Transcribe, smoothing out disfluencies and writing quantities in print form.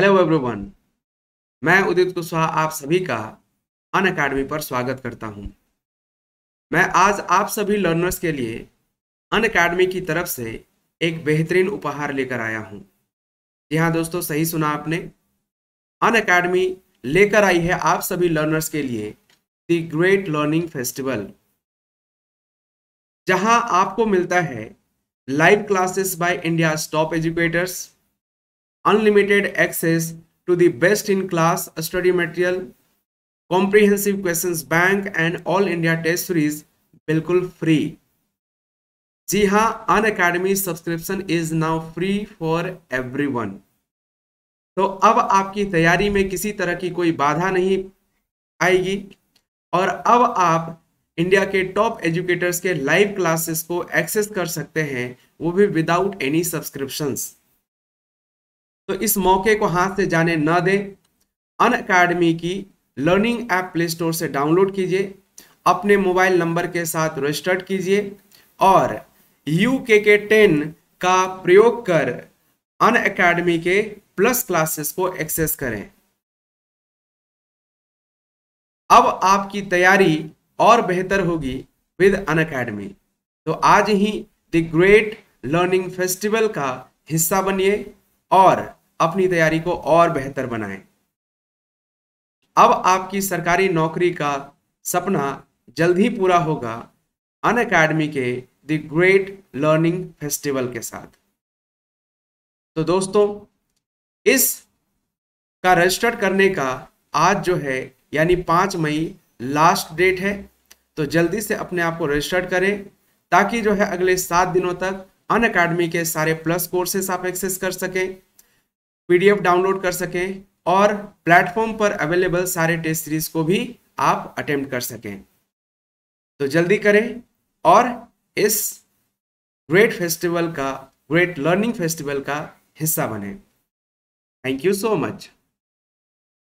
Hello everyone, मैं उदित कुशवाहा आप सभी का अनअकैडमी पर स्वागत करता हूं। मैं आज आप सभी लर्नर्स के लिए अनअकैडमी की तरफ से एक बेहतरीन उपहार लेकर आया हूं। जी हाँ दोस्तों, सही सुना आपने, अनअकैडमी लेकर आई है आप सभी लर्नर्स के लिए द ग्रेट लर्निंग फेस्टिवल, जहां आपको मिलता है live classes by India top educators, unlimited access to the best in class study material, comprehensive questions bank and all India test series बिल्कुल free। जी हाँ, Unacademy subscription is now free for everyone। तो अब आपकी तैयारी में किसी तरह की कोई बाधा नहीं आएगी और अब आप इंडिया के टॉप एजुकेटर्स के लाइव क्लासेस को एक्सेस कर सकते हैं, वो भी विदाउट एनी सब्सक्रिप्शंस। तो इस मौके को हाथ से जाने न दें। अनअकैडमी की लर्निंग ऐप प्ले स्टोर से डाउनलोड कीजिए, अपने मोबाइल नंबर के साथ रजिस्टर्ड कीजिए और UKK10 का प्रयोग कर अनअकैडमी के प्लस क्लासेस को एक्सेस करें। अब आपकी तैयारी और बेहतर होगी विद अनअकैडमी। तो आज ही द ग्रेट लर्निंग फेस्टिवल का हिस्सा बनिए और अपनी तैयारी को और बेहतर बनाएं। अब आपकी सरकारी नौकरी का सपना जल्द ही पूरा होगा अनअकैडमी के द ग्रेट लर्निंग फेस्टिवल के साथ। तो दोस्तों, इस का रजिस्टर करने का आज जो है यानी 5 मई लास्ट डेट है, तो जल्दी से अपने आप को रजिस्टर करें ताकि जो है अगले 7 दिनों तक अनअकैडमी के सारे प्लस कोर्सेस आप एक्सेस कर सकें, PDF डाउनलोड कर सकें और प्लेटफॉर्म पर अवेलेबल सारे टेस्ट सीरीज को भी आप अटेम्प्ट कर सकें। तो जल्दी करें और इस ग्रेट लर्निंग फेस्टिवल का हिस्सा बने। Thank you so much.